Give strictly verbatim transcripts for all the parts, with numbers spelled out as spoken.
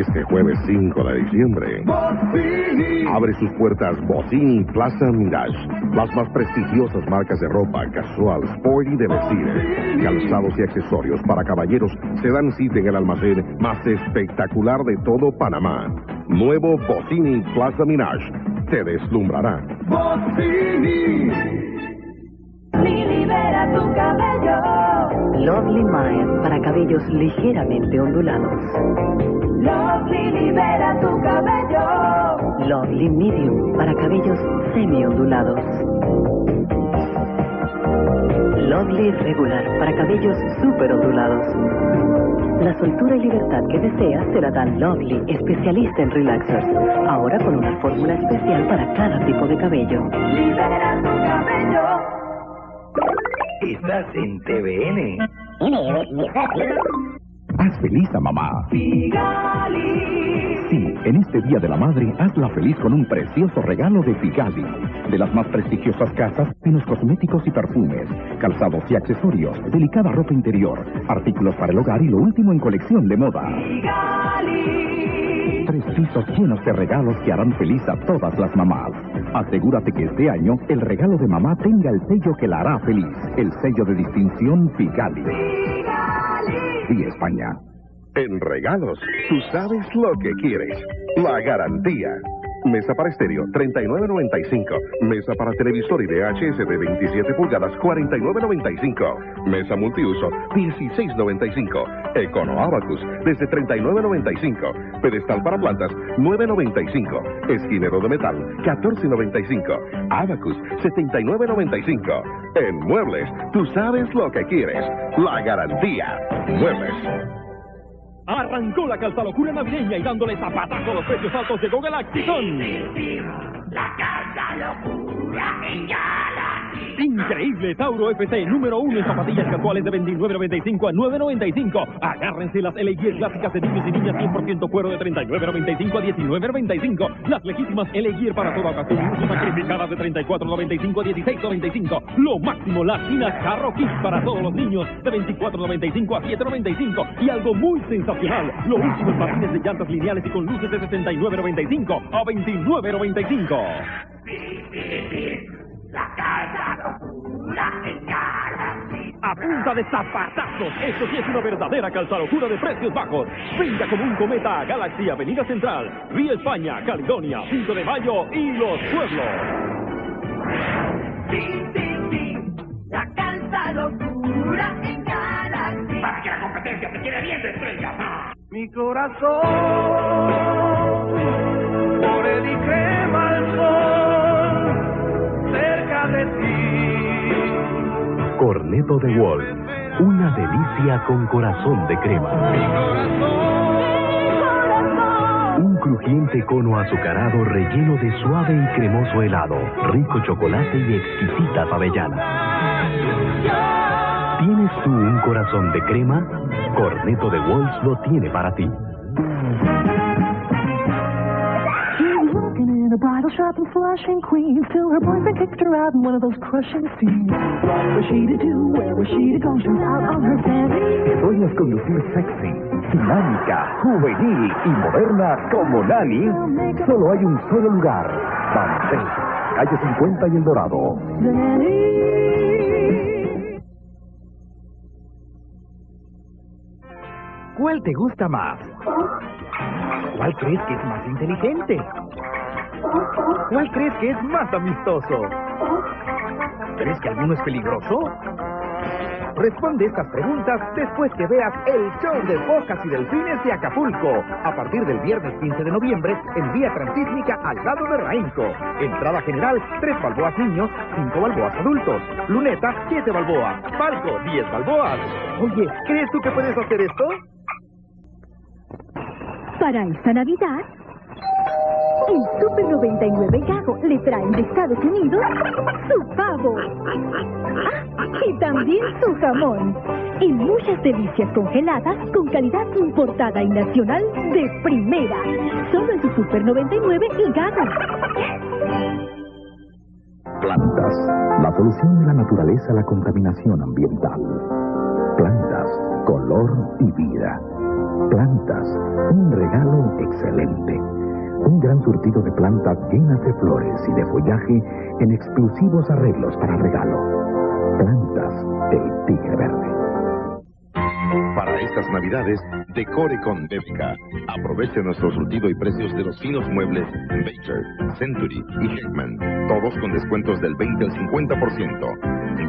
este jueves cinco de diciembre. Boccini. Abre sus puertas Boccini Plaza Mirage. Las más prestigiosas marcas de ropa, casual, sport y de vestir. Calzados y accesorios para caballeros se dan cita en el almacén más espectacular de todo Panamá. Nuevo Boccini Plaza Mirage. Te deslumbrará. Boccini. Libera tu cabello. Lovely Mind para cabellos ligeramente ondulados. Lovely libera tu cabello. Lovely Medium para cabellos semi-ondulados. Lovely Regular para cabellos super ondulados. La soltura y libertad que deseas se la da Lovely, especialista en relaxers. Ahora con una fórmula especial para cada tipo de cabello. Libera tu cabello. Estás en T V N. Haz feliz a mamá. Figali. Sí, en este Día de la Madre, hazla feliz con un precioso regalo de Figali. De las más prestigiosas casas, finos cosméticos y perfumes, calzados y accesorios, delicada ropa interior, artículos para el hogar y lo último en colección de moda. Figali. Tres pisos llenos de regalos que harán feliz a todas las mamás. Asegúrate que este año el regalo de mamá tenga el sello que la hará feliz. El sello de distinción Figali. Figali. Y España. En regalos, tú sabes lo que quieres. La garantía. Mesa para estéreo, treinta y nueve noventa y cinco. Mesa para televisor y D H S de veintisiete pulgadas, cuarenta y nueve noventa y cinco. Mesa multiuso, dieciséis noventa y cinco. Econo Abacus, desde treinta y nueve noventa y cinco. Pedestal para plantas, nueve noventa y cinco. Esquinero de metal, catorce noventa y cinco. Abacus, setenta y nueve noventa y cinco. En muebles, tú sabes lo que quieres. La garantía. Muebles. Arrancó la calzalocura navideña y dándole zapatazo a los precios altos llegó Galaxy. La calzalocura en Galaxy. Increíble, Tauro F C número uno en zapatillas casuales de veintinueve noventa y cinco a nueve noventa y cinco. Agárrense las L A GEAR clásicas de niños y niñas cien por ciento cuero de treinta y nueve noventa y cinco a diecinueve noventa y cinco. Las lejísimas L A GEAR para toda ocasión sacrificadas de treinta y cuatro noventa y cinco a dieciséis noventa y cinco. Lo máximo, las chinas Carro Kids para todos los niños de veinticuatro noventa y cinco a siete noventa y cinco. Y algo muy sensacional, lo último en patines de llantas lineales y con luces de setenta y nueve noventa y cinco a veintinueve noventa y cinco. La casa locura en Galaxy. A punta de zapatazos, eso sí es una verdadera calzalocura de precios bajos. Venga como un cometa a Galaxy, Avenida Central, Vía España, Caledonia, cinco de mayo y Los Pueblos. Sí, sí, sí, la calzalocura en Galaxy. Para que la competencia te quede bien de estrella. Mi corazón por el Icre. Cornetto de Wolf, una delicia con corazón de crema. Un crujiente cono azucarado relleno de suave y cremoso helado, rico chocolate y exquisitas avellanas. ¿Tienes tú un corazón de crema? Cornetto de Wolf lo tiene para ti. In a bridal shop in Flushing, Queens, till her boyfriend kicked her out in one of those crushing scenes. What was she to do? Where was she to go? She's out on her fancy. Sueñas con lucir sexy, dinámica, juvenil y moderna como Nani. Solo hay un solo lugar. Bantel, calle cincuenta y El Dorado. Nani. ¿Cuál te gusta más? ¿Cuál crees que es más inteligente? ¿Cuál crees que es más amistoso? ¿Crees que alguno es peligroso? Responde estas preguntas después que veas el show de Bocas y Delfines de Acapulco. A partir del viernes quince de noviembre, en vía transísmica al lado de Rainco. Entrada general, tres balboas niños, cinco balboas adultos. Luneta, siete balboas. Palco, diez balboas. Oye, ¿crees tú que puedes hacer esto? Para esta Navidad, el Super noventa y nueve Gago le traen de Estados Unidos su pavo y también su jamón y muchas delicias congeladas con calidad importada y nacional de primera. Solo en su Super noventa y nueve y Gago. Plantas, la solución de la naturaleza a la contaminación ambiental. Plantas, color y vida. plantas, un regalo excelente. Un gran surtido de plantas llenas de flores y de follaje en exclusivos arreglos para regalo. Plantas del Tigre Verde. Para estas Navidades, decore con B B K. Aproveche nuestro surtido y precios de los finos muebles Baker, Century y Heckman, todos con descuentos del veinte al cincuenta por ciento.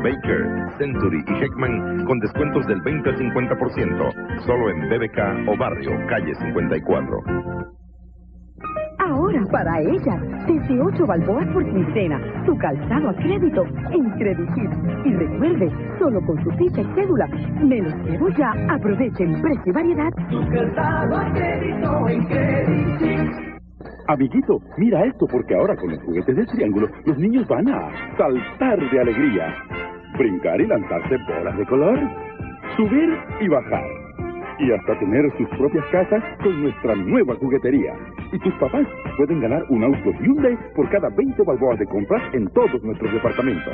Baker, Century y Heckman con descuentos del veinte al cincuenta por ciento, solo en B B K o Barrio, calle cincuenta y cuatro. Ahora para ella, desde ocho balboas por quincena, su calzado a crédito en Credichips. Y recuerde, solo con su ficha y cédula, me los llevo ya. Aprovechen precio y variedad. Su calzado a crédito en Credichips. Amiguito, mira esto, porque ahora con los juguetes del triángulo, los niños van a saltar de alegría, brincar y lanzarse bolas de color, subir y bajar, y hasta tener sus propias casas con nuestra nueva juguetería. Y tus papás pueden ganar un auto Hyundai por cada veinte balboas de compras en todos nuestros departamentos.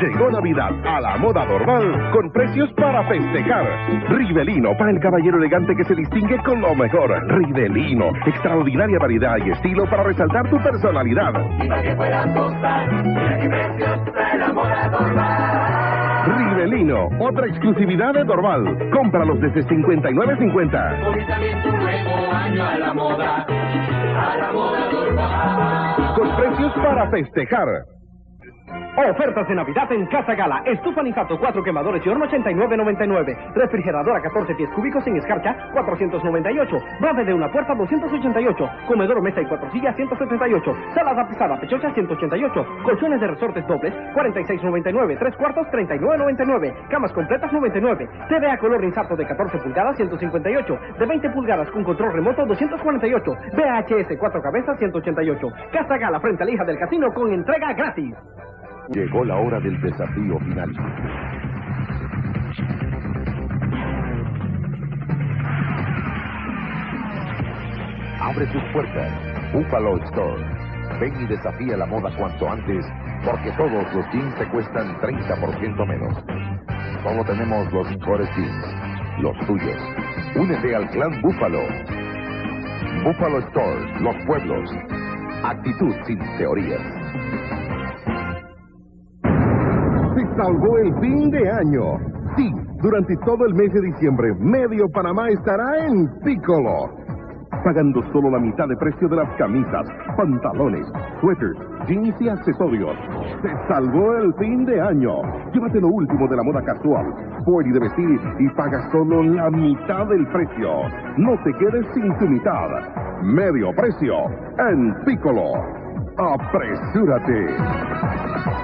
Llegó Navidad a la moda Dorval con precios para festejar. Rivelino, para el caballero elegante que se distingue con lo mejor. Rivelino, extraordinaria variedad y estilo para resaltar tu personalidad. Y para que puedas gozar, mira qué precios de la moda Dorval. Rivelino, otra exclusividad de Dorval. Cómpralos desde cincuenta y nueve cincuenta. Hoy también tu nuevo año a la moda, a la moda Dorval. Con precios para festejar. Ofertas de Navidad en Casa Gala. Estufa Ninjato cuatro quemadores y horno ochenta y nueve noventa y nueve. Refrigeradora catorce pies cúbicos sin escarcha cuatrocientos noventa y ocho. Bave de una puerta doscientos ochenta y ocho. Comedor, mesa y cuatro sillas ciento setenta y ocho. Sala tapizada pechocha ciento ochenta y ocho. Colchones de resortes dobles cuarenta y seis noventa y nueve. tres cuartos treinta y nueve noventa y nueve. Camas completas noventa y nueve. T V a color inserto de catorce pulgadas ciento cincuenta y ocho. De veinte pulgadas con control remoto doscientos cuarenta y ocho. V H S cuatro cabezas ciento ochenta y ocho. Casa Gala frente a la hija del casino con entrega gratis. Llegó la hora del desafío final. Abre sus puertas, Buffalo Store. Ven y desafía la moda cuanto antes, porque todos los jeans te cuestan treinta por ciento menos. Solo tenemos los mejores jeans, los tuyos. Únete al clan Buffalo. Buffalo Store, los pueblos. Actitud sin teorías. Salvó el fin de año. Sí, durante todo el mes de diciembre, medio Panamá estará en Piccolo, pagando solo la mitad de precio de las camisas, pantalones, suéteres, jeans y accesorios. Se salvó el fin de año. Llévate lo último de la moda casual, sport y de vestir, y paga solo la mitad del precio. No te quedes sin tu mitad. Medio precio en Piccolo. ¡Apresúrate!